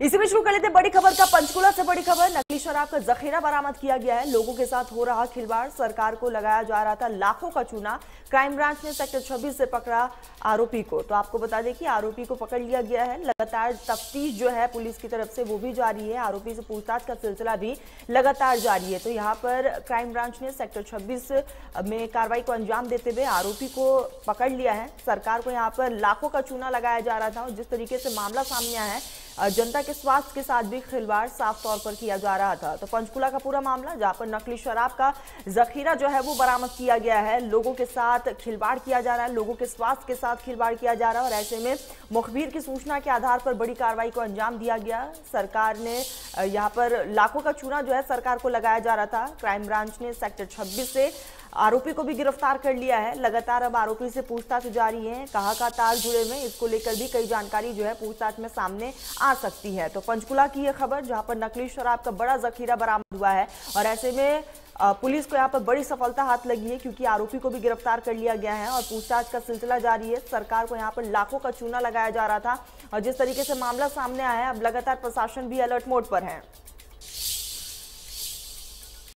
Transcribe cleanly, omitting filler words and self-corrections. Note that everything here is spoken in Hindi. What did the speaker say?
इसी में शुरू कर लेते हैं बड़ी खबर का। पंचकुला से बड़ी खबर, नकली शराब का जखीरा बरामद किया गया है। लोगों के साथ हो रहा खिलवाड़, सरकार को लगाया जा रहा था लाखों का चूना। क्राइम ब्रांच ने सेक्टर 26 से पकड़ा आरोपी को। तो आपको बता दें कि आरोपी को पकड़ लिया गया है। लगातार तफ्तीश जो है पुलिस की तरफ से वो भी जारी है। आरोपी से पूछताछ का सिलसिला भी लगातार जारी है। तो यहाँ पर क्राइम ब्रांच ने सेक्टर 26 में कार्रवाई को अंजाम देते हुए आरोपी को पकड़ लिया है। सरकार को यहाँ पर लाखों का चूना लगाया जा रहा था और जिस तरीके से मामला सामने आया है, जनता के स्वास्थ्य के साथ भी खिलवाड़ साफ तौर पर किया जा रहा था। तो पंचकुला का पूरा मामला, जहाँ पर नकली शराब का जखीरा जो है वो बरामद किया गया है। लोगों के साथ खिलवाड़ किया जा रहा है, लोगों के स्वास्थ्य के साथ खिलवाड़ किया जा रहा है और ऐसे में मुखबिर की सूचना के आधार पर बड़ी कार्रवाई को अंजाम दिया गया। सरकार ने यहाँ पर लाखों का चूना जो है सरकार को लगाया जा रहा था। क्राइम ब्रांच ने सेक्टर 26 से आरोपी को भी गिरफ्तार कर लिया है। लगातार अब आरोपी से पूछताछ जारी है। कहां का तार जुड़े में, इसको लेकर भी कई जानकारी जो है पूछताछ में सामने आ सकती है। तो पंचकुला की यह खबर, जहां पर नकली शराब का बड़ा जखीरा बरामद हुआ है और ऐसे में पुलिस को यहाँ पर बड़ी सफलता हाथ लगी है, क्योंकि आरोपी को भी गिरफ्तार कर लिया गया है और पूछताछ का सिलसिला जारी है। सरकार को यहाँ पर लाखों का चूना लगाया जा रहा था और जिस तरीके से मामला सामने आया है, अब लगातार प्रशासन भी अलर्ट मोड पर है।